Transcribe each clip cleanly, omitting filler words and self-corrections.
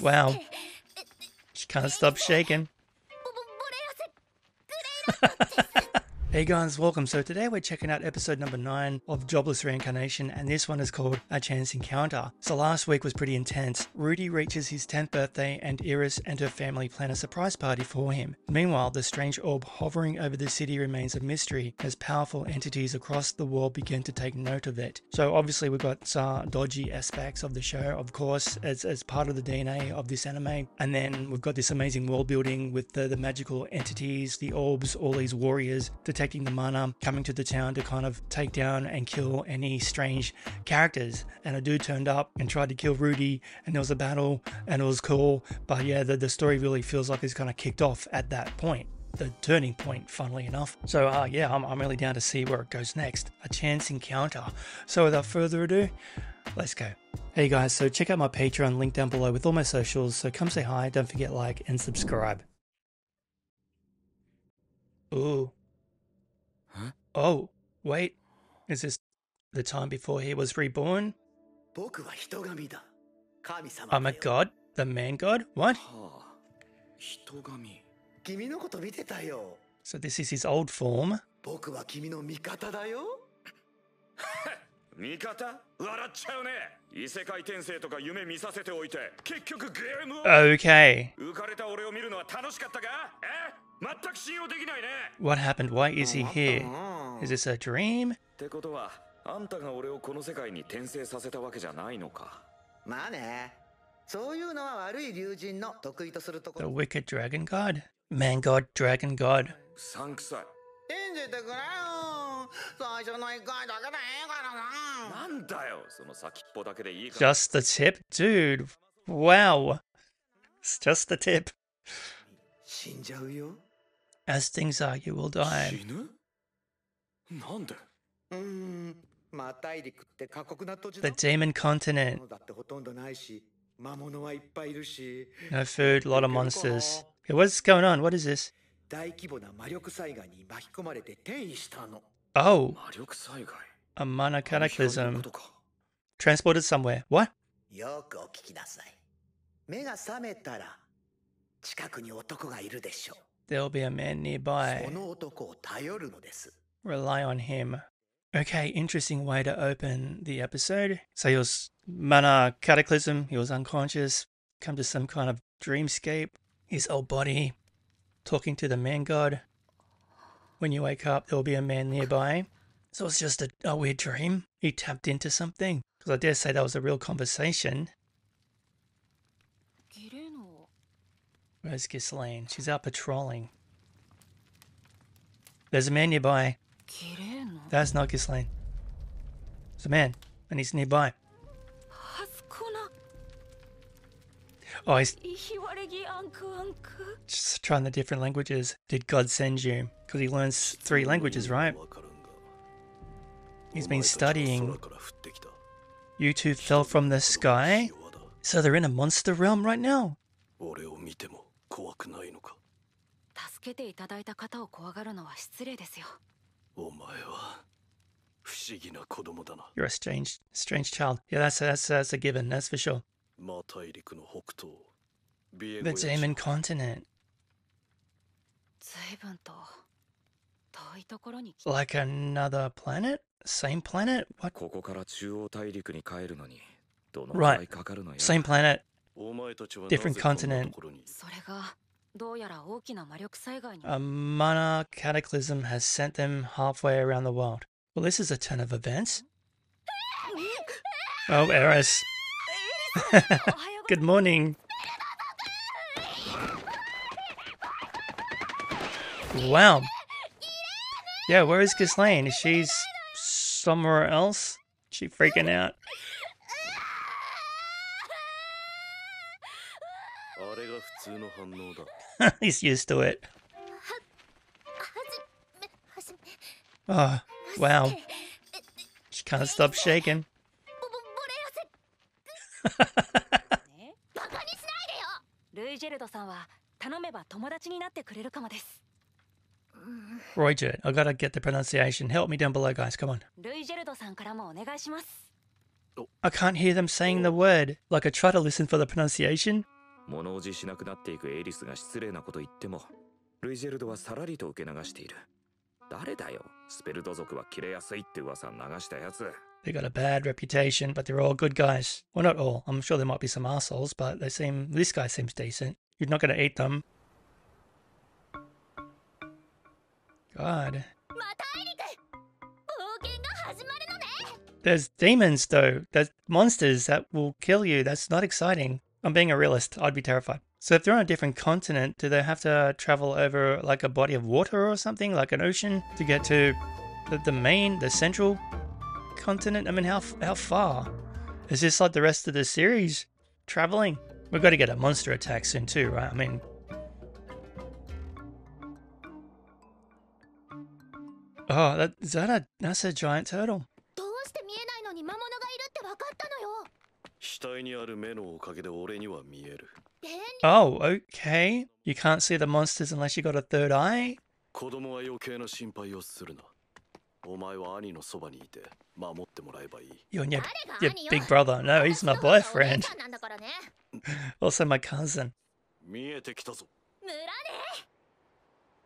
Wow. She can't stop shaking. Hey guys, welcome. So today we're checking out episode number 9 of Jobless Reincarnation, and this one is called A Chance Encounter. So last week was pretty intense. Rudy reaches his 10th birthday and Eris and her family plan a surprise party for him. Meanwhile, the strange orb hovering over the city remains a mystery as powerful entities across the world begin to take note of it. So obviously we've got some dodgy aspects of the show, of course, as part of the DNA of this anime. And then we've got this amazing world building with the magical entities, the orbs, all these warriors detecting the mana, coming to the town to kind of take down and kill any strange characters. And a dude turned up and tried to kill Rudy, and there was a battle, and it was cool. But yeah, the story really feels like it's kind of kicked off at that point, the turning point, funnily enough. So yeah, I'm really down to see where it goes next. A Chance Encounter. So without further ado, let's go. Hey guys, so check out my Patreon link down below with all my socials. So come say hi, don't forget, like and subscribe. Ooh. Huh? Oh, wait. Is this the time before he was reborn? I'm a god? The man god? What? So this is his old form. Okay. What happened? Why is he here? Is this a dream? The wicked dragon god? Man god, dragon god. Just the tip? Dude, wow. It's just the tip. As things are, you will die. The Demon Continent. No food, a lot of monsters. Hey, what's going on? What is this? Oh, a mana cataclysm. Transported somewhere. What? There'll be a man nearby. Rely on him. Okay, interesting way to open the episode. So he was mana cataclysm, he was unconscious, come to some kind of dreamscape. His old body, talking to the man god. When you wake up, there'll be a man nearby. So it's just a weird dream. He tapped into something. Because I dare say that was a real conversation. Where's Ghislaine? She's out patrolling. There's a man nearby. That's not Ghislaine. There's a man, and he's nearby. Oh, he's just trying the different languages. Did God send you? Because he learns 3 languages, right? He's been studying. You two fell from the sky? So they're in a monster realm right now? You're a strange child. Yeah, that's a given, that's for sure. The Demon Continent. Like another planet? Same planet? What? Right. Same planet. Different continent. A mana cataclysm has sent them halfway around the world. Well, this is a turn of events. Oh, Eris. Good morning. Wow. Yeah, where is Ghislaine? She's somewhere else? She freaking out. He's used to it. Oh, wow. She can't stop shaking. Ruijerd, I gotta get the pronunciation. Help me down below, guys. Come on. I can't hear them saying the word. Like I try to listen for the pronunciation. They got a bad reputation, but they're all good guys. Well, not all. I'm sure there might be some assholes, but they seem. This guy seems decent. You're not going to eat them. God. There's demons, though. There's monsters that will kill you. That's not exciting. I'm being a realist. I'd be terrified. So if they're on a different continent, do they have to travel over like a body of water or something, like an ocean, to get to the central continent? I mean, how far? Is this like the rest of the series? Traveling? We've got to get a monster attack soon too, right? I mean... Oh, that's a giant turtle. Oh, okay. You can't see the monsters unless you got a third eye? You and your big brother. No, he's my boyfriend. Also my cousin.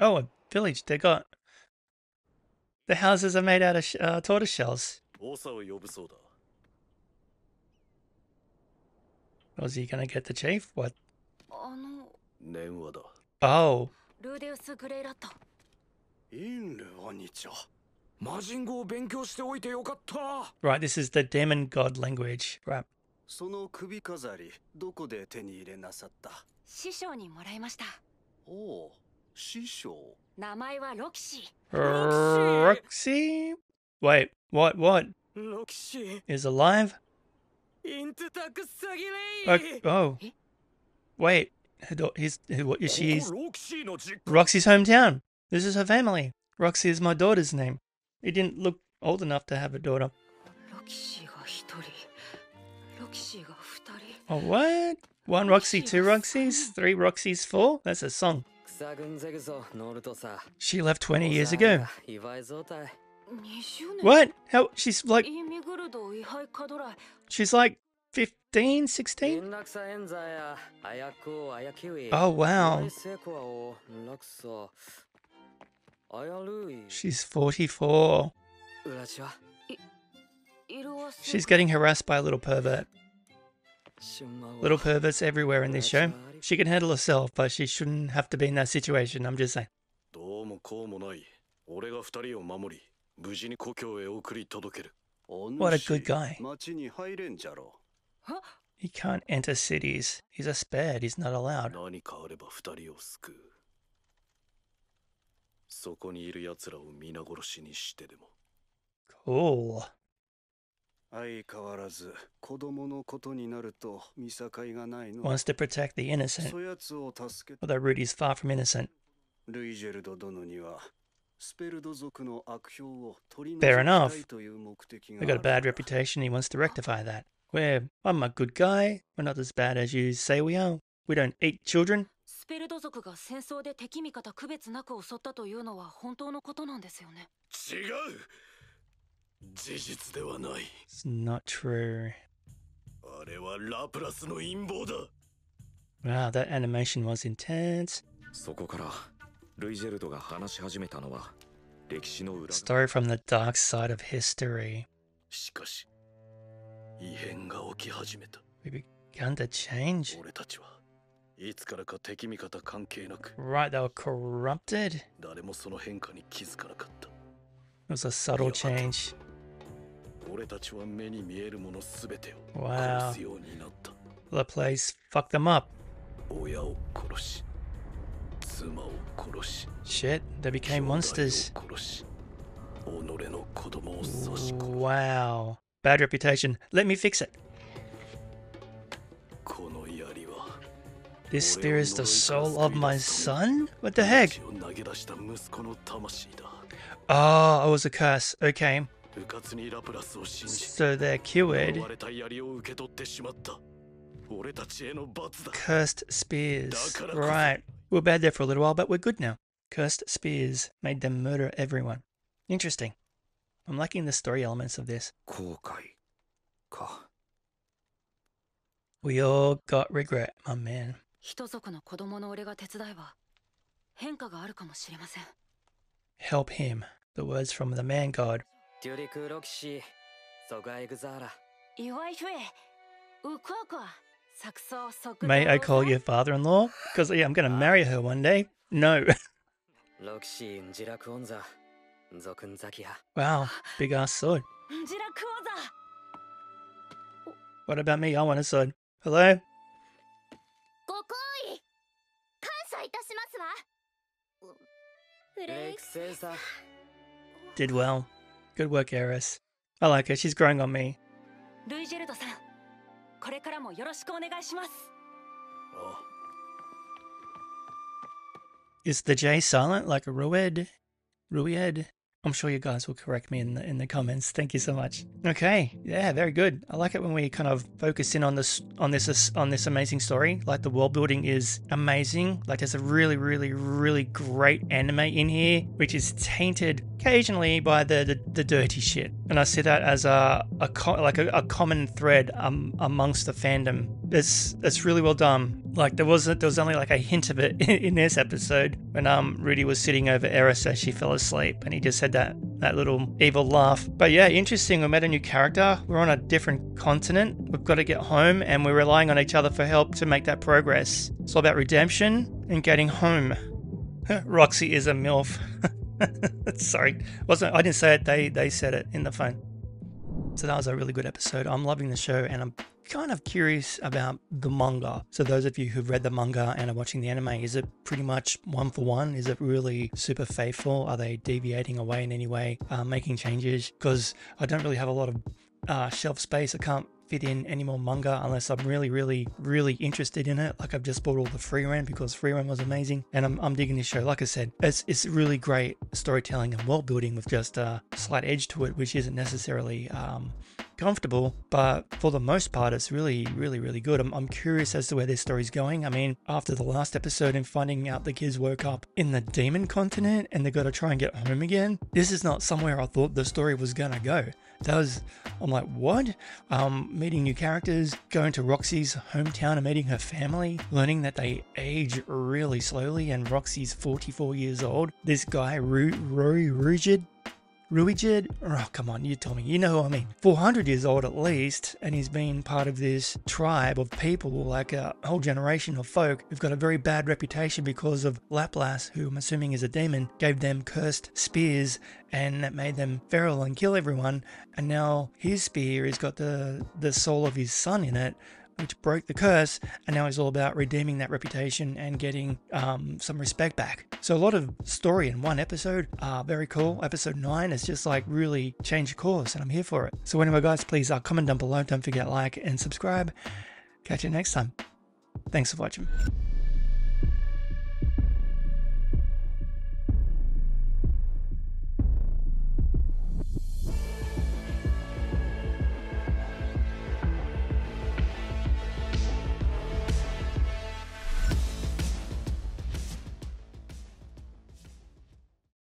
Oh, a village. They got... The houses are made out of tortoise shells. Was he gonna get the chief? What? Oh. Right, this is the demon god language. Right. Roxy? Wait, what? Is alive? Oh. Wait. She's Roxy's hometown. This is her family. Roxy is my daughter's name. It didn't look old enough to have a daughter. Oh, what? One Roxy, two Roxys, three Roxys, four? That's a song. She left 20 years ago. What? How? She's like 15, 16? Oh, wow. She's 44. She's getting harassed by a little pervert. Little perverts everywhere in this show. She can handle herself, but she shouldn't have to be in that situation. I'm just saying. What a good guy. He can't enter cities. He's a spared. He's not allowed. Cool. Wants to protect the innocent. Although Rudy's far from innocent. Fair enough. They got a bad reputation. He wants to rectify that. I'm a good guy. We're not as bad as you say we are. We don't eat children. It's not true. Wow, that animation was intense. Story from the dark side of history. We began to change. Right, they were corrupted. It was a subtle change. Wow. Laplace fucked them up. Shit, they became monsters. Wow. Bad reputation. Let me fix it. This spear is the soul of my son? What the heck? Oh, it was a curse. Okay. So they're cured. Cursed spears. Right. We were bad there for a little while, but we're good now. Cursed spears made them murder everyone. Interesting. I'm liking the story elements of this. We all got regret, my man. Help him. The words from the man god. May I call you father-in-law? Because yeah, I'm going to marry her one day. No. Wow, big ass sword. What about me? I want a sword. Hello? Did well. Good work, Eris. I like her. She's growing on me. Is the J silent like a Ruijerd? Ruijerd? I'm sure you guys will correct me in the comments. Thank you so much. Okay, yeah, very good. I like it when we kind of focus in on this amazing story. Like the world building is amazing. Like there's a really, really, really great anime in here, which is tainted occasionally by the dirty shit. And I see that as a common thread amongst the fandom. It's really well done. Like there was only like a hint of it in this episode when Rudy was sitting over Eris as she fell asleep, and he just had that little evil laugh. But yeah, interesting. We met a new character. We're on a different continent. We've got to get home, and we're relying on each other for help to make that progress. It's all about redemption and getting home. Roxy is a MILF. Sorry, I didn't say it. They said it in the phone. So that was a really good episode. I'm loving the show, and I'm kind of curious about the manga. So those of you who've read the manga and are watching the anime, is it pretty much one for one? Is it really super faithful? Are they deviating away in any way, making changes? Because I don't really have a lot of shelf space. I can't fit in any more manga unless I'm really, really, really interested in it. Like I've just bought all the Frieren because Frieren was amazing, and I'm digging this show. Like I said, it's really great storytelling and world building with just a slight edge to it, which isn't necessarily comfortable, but for the most part it's really, really, really good. I'm curious as to where this story's going. I mean, after the last episode and finding out the kids woke up in the Demon Continent and they got to try and get home again, this is not somewhere I thought the story was gonna go. I'm like, what? Meeting new characters, going to Roxy's hometown and meeting her family, learning that they age really slowly and Roxy's 44 years old. This guy, Ruijerd, oh come on, you tell me, you know who I mean. 400 years old at least, and he's been part of this tribe of people, like a whole generation of folk who've got a very bad reputation because of Laplace, who I'm assuming is a demon, gave them cursed spears and that made them feral and kill everyone, and now his spear has got the soul of his son in it, which broke the curse, and now it's all about redeeming that reputation and getting some respect back. So a lot of story in one episode. Very cool. Episode 9 is just like really changed course, and I'm here for it. So anyway guys, please comment down below. Don't forget, like and subscribe. Catch you next time. Thanks for watching.